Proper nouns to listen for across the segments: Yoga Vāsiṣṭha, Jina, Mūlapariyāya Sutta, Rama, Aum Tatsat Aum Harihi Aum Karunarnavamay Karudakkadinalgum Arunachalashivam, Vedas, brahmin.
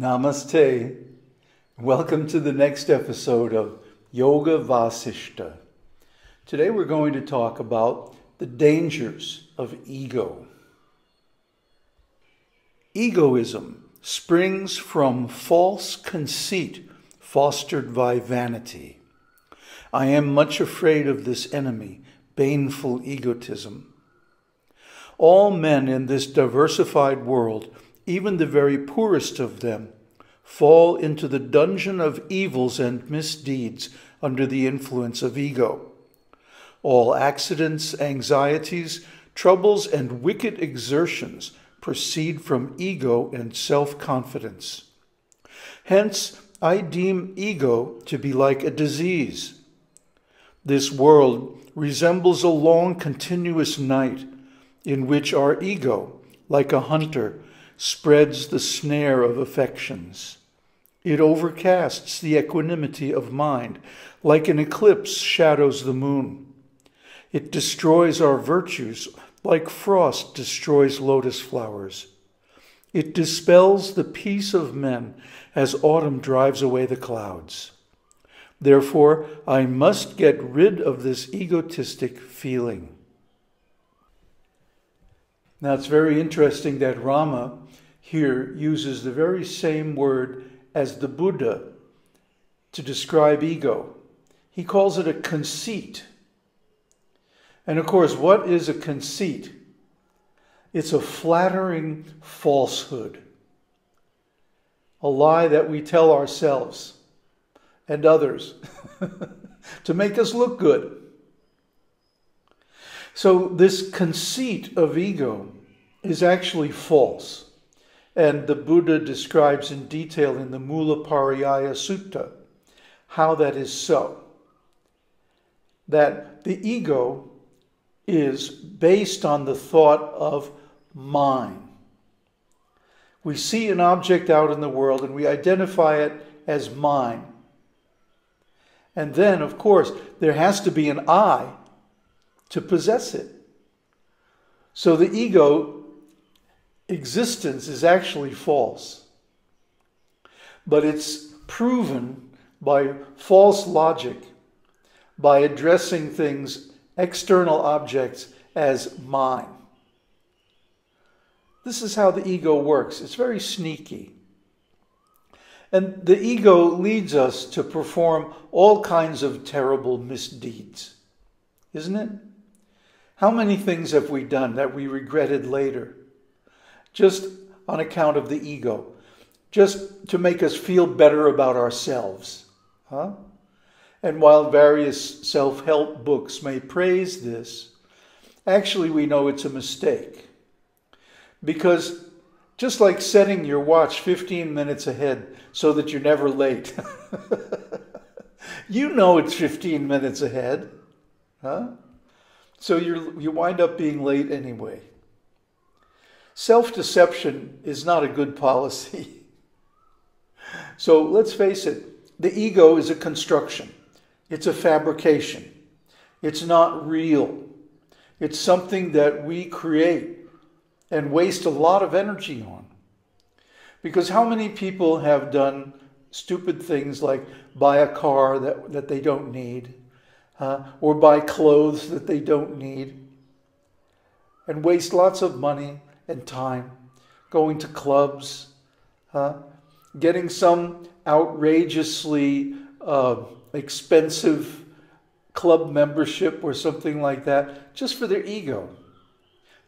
Namaste. Welcome to the next episode of Yoga Vāsiṣṭha. Today we're going to talk about the dangers of ego. Egoism springs from false conceit fostered by vanity. I am much afraid of this enemy, baneful egotism. All men in this diversified world, even the very poorest of them, fall into the dungeon of evils and misdeeds under the influence of ego. All accidents, anxieties, troubles, and wicked exertions proceed from ego and self-confidence. Hence, I deem ego to be like a disease. This world resembles a long, continuous night in which our ego, like a hunter, spreads the snare of affections. It overcasts the equanimity of mind, like an eclipse shadows the moon. It destroys our virtues, like frost destroys lotus flowers. It dispels the peace of men, as autumn drives away the clouds. Therefore, I must get rid of this egotistic feeling. Now, it's very interesting that Rama here uses the very same word as the Buddha to describe ego. He calls it a conceit. And of course, what is a conceit? It's a flattering falsehood, a lie that we tell ourselves and others to make us look good. So this conceit of ego is actually false. And the Buddha describes in detail in the Mūlapariyāya Sutta how that is so. That the ego is based on the thought of mine. We see an object out in the world and we identify it as mine. And then, of course, there has to be an I to possess it. So the ego existence is actually false, but it's proven by false logic, by addressing things, external objects, as mine. This is how the ego works. It's very sneaky. And the ego leads us to perform all kinds of terrible misdeeds, isn't it? How many things have we done that we regretted later? Just on account of the ego, just to make us feel better about ourselves. And while various self-help books may praise this, actually we know it's a mistake. Because just like setting your watch 15 minutes ahead so that you're never late, you know it's 15 minutes ahead, so you wind up being late anyway. Self-deception is not a good policy. So let's face it, the ego is a construction. It's a fabrication. It's not real. It's something that we create and waste a lot of energy on. Because how many people have done stupid things like buy a car that they don't need, or buy clothes that they don't need, and waste lots of money and time, going to clubs, getting some outrageously expensive club membership or something like that, just for their ego,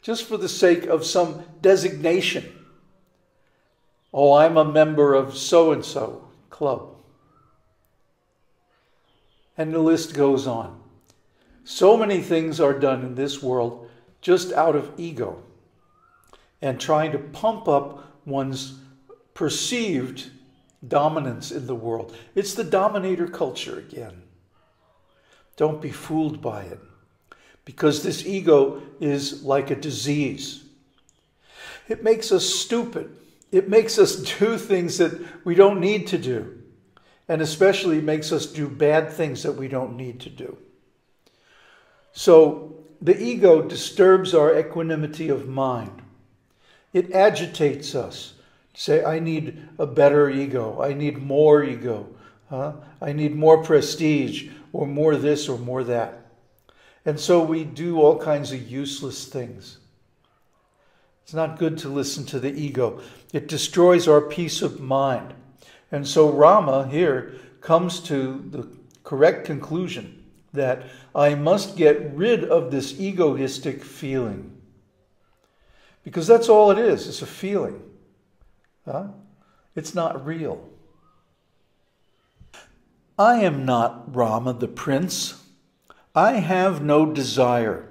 just for the sake of some designation. Oh, I'm a member of so-and-so club. And the list goes on. So many things are done in this world just out of ego, and trying to pump up one's perceived dominance in the world. It's the dominator culture again. Don't be fooled by it, because this ego is like a disease. It makes us stupid. It makes us do things that we don't need to do, and especially makes us do bad things that we don't need to do. So the ego disturbs our equanimity of mind. It agitates us, Say, I need a better ego. I need more ego. I need more prestige, or more this, or more that. And so we do all kinds of useless things. It's not good to listen to the ego. It destroys our peace of mind. And so Rama here comes to the correct conclusion that I must get rid of this egoistic feeling. Because that's all it is. It's a feeling. It's not real. I am not Rama the prince. I have no desire,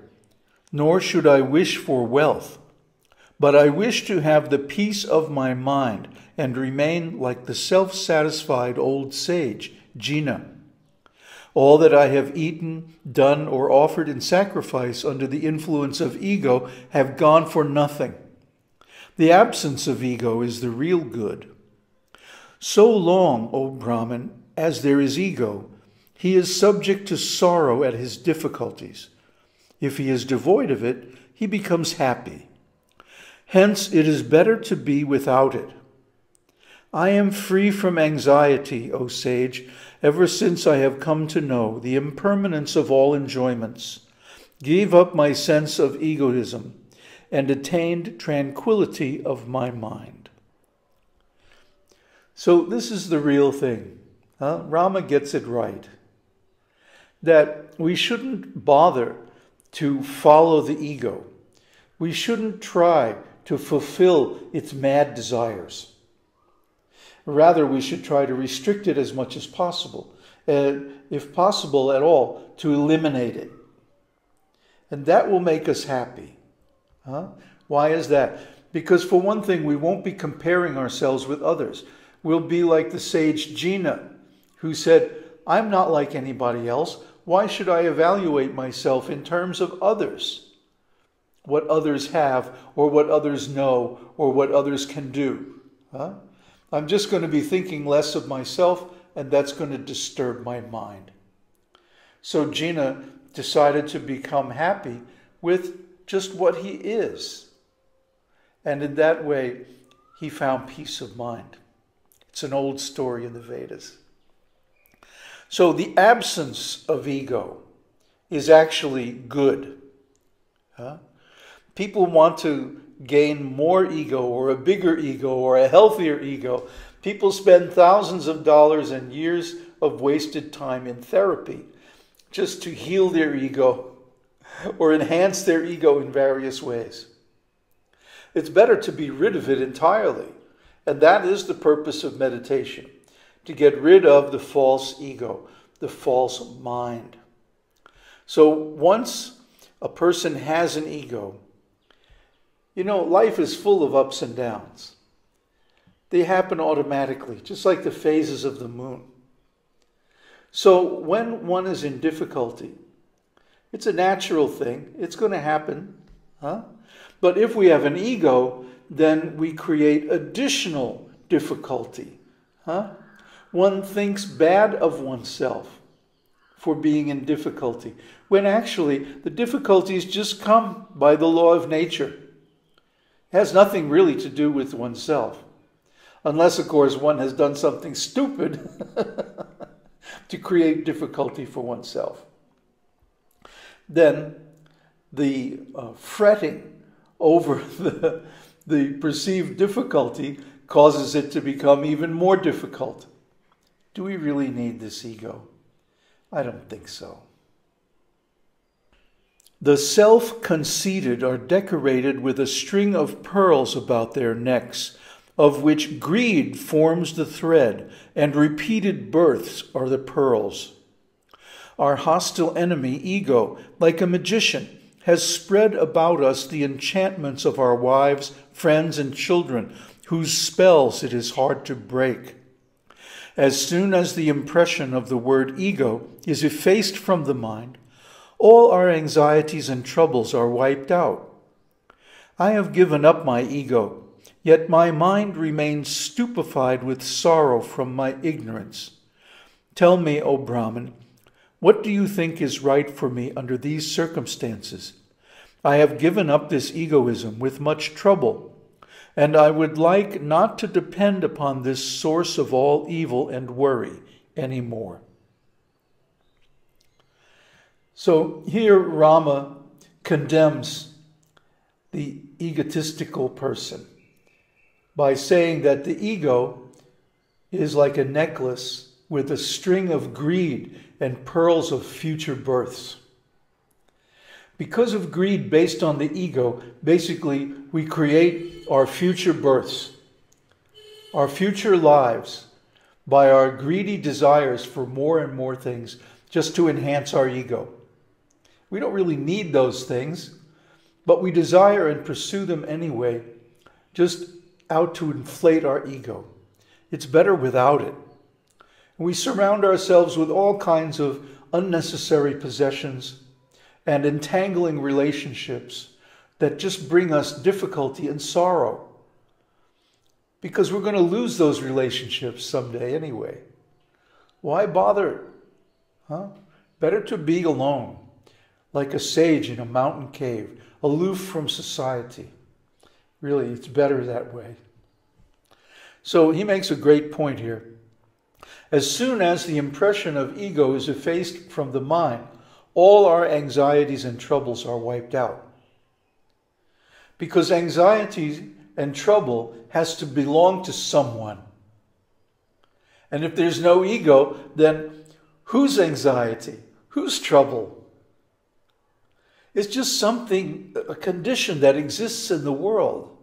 nor should I wish for wealth, but I wish to have the peace of my mind and remain like the self-satisfied old sage, Jina. All that I have eaten, done, or offered in sacrifice under the influence of ego have gone for nothing. The absence of ego is the real good. So long, O Brahmin, as there is ego, he is subject to sorrow at his difficulties. If he is devoid of it, he becomes happy. Hence, it is better to be without it. I am free from anxiety, O sage, ever since I have come to know the impermanence of all enjoyments, gave up my sense of egoism, and attained tranquility of my mind. So this is the real thing. Rama gets it right. That we shouldn't bother to follow the ego. We shouldn't try to fulfill its mad desires. Rather, we should try to restrict it as much as possible, and if possible at all, to eliminate it. And that will make us happy. Why is that? Because for one thing, we won't be comparing ourselves with others. We'll be like the sage Jina, who said, I'm not like anybody else. Why should I evaluate myself in terms of others? What others have, or what others know, or what others can do. I'm just going to be thinking less of myself, and that's going to disturb my mind. So Jina decided to become happy with just what he is. And in that way, he found peace of mind. It's an old story in the Vedas. So the absence of ego is actually good. People want to gain more ego, or a bigger ego, or a healthier ego. People spend thousands of dollars and years of wasted time in therapy just to heal their ego or enhance their ego in various ways. It's better to be rid of it entirely. And that is the purpose of meditation, to get rid of the false ego, the false mind. So once a person has an ego, you know, life is full of ups and downs. They happen automatically, just like the phases of the moon. So when one is in difficulty, it's a natural thing. It's going to happen. But if we have an ego, then we create additional difficulty. One thinks bad of oneself for being in difficulty, when actually the difficulties just come by the law of nature. It has nothing really to do with oneself, unless, of course, one has done something stupid to create difficulty for oneself. Then the fretting over the perceived difficulty causes it to become even more difficult. Do we really need this ego? I don't think so. The self-conceited are decorated with a string of pearls about their necks, of which greed forms the thread, and repeated births are the pearls. Our hostile enemy, ego, like a magician, has spread about us the enchantments of our wives, friends, and children, whose spells it is hard to break. As soon as the impression of the word ego is effaced from the mind, all our anxieties and troubles are wiped out. I have given up my ego, yet my mind remains stupefied with sorrow from my ignorance. Tell me, O Brahmin, what do you think is right for me under these circumstances? I have given up this egoism with much trouble, and I would like not to depend upon this source of all evil and worry anymore. So here Rama condemns the egotistical person by saying that the ego is like a necklace with a string of greed and pearls of future births. Because of greed based on the ego, basically we create our future births, our future lives, by our greedy desires for more and more things just to enhance our ego. We don't really need those things, but we desire and pursue them anyway, just out to inflate our ego. It's better without it. We surround ourselves with all kinds of unnecessary possessions and entangling relationships that just bring us difficulty and sorrow, because we're going to lose those relationships someday anyway. Why bother? Huh? Better to be alone, like a sage in a mountain cave, aloof from society. Really, it's better that way. So he makes a great point here. As soon as the impression of ego is effaced from the mind, all our anxieties and troubles are wiped out. Because anxiety and trouble has to belong to someone. And if there's no ego, then whose anxiety? Whose trouble? It's just something, a condition that exists in the world.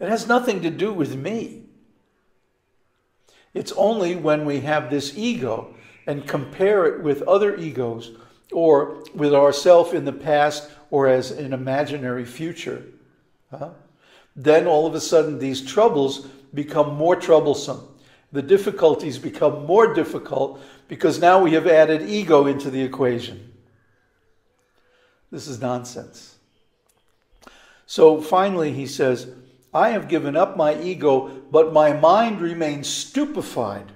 It has nothing to do with me. It's only when we have this ego and compare it with other egos or with ourselves in the past or as an imaginary future, then all of a sudden these troubles become more troublesome. The difficulties become more difficult because now we have added ego into the equation. This is nonsense. So finally he says, I have given up my ego, but my mind remains stupefied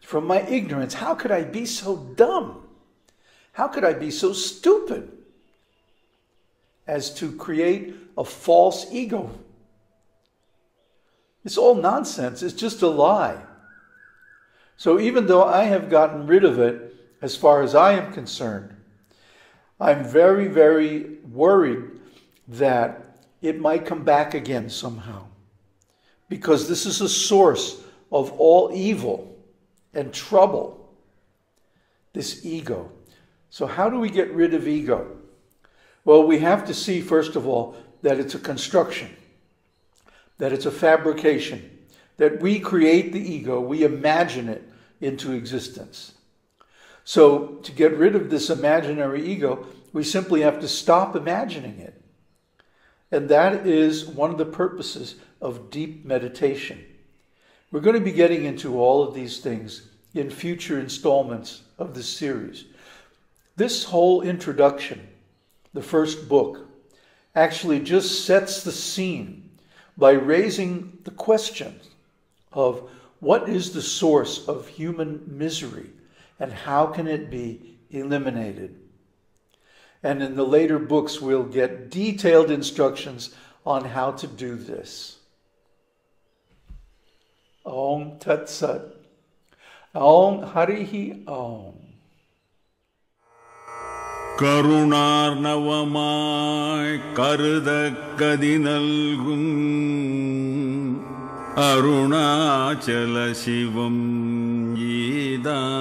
from my ignorance. How could I be so dumb? How could I be so stupid as to create a false ego? It's all nonsense. It's just a lie. So even though I have gotten rid of it, as far as I am concerned, I'm very, very worried that it might come back again somehow, because this is a source of all evil and trouble, this ego. So how do we get rid of ego? Well, we have to see, first of all, that it's a construction, that it's a fabrication, that we create the ego, we imagine it into existence. So to get rid of this imaginary ego, we simply have to stop imagining it. And that is one of the purposes of deep meditation. We're going to be getting into all of these things in future installments of this series. This whole introduction, the first book, actually just sets the scene by raising the question of what is the source of human misery and how can it be eliminated? And in the later books, we'll get detailed instructions on how to do this. Aum Tatsat Aum Harihi Aum Karunarnavamay Karudakkadinalgum Arunachalashivam Jina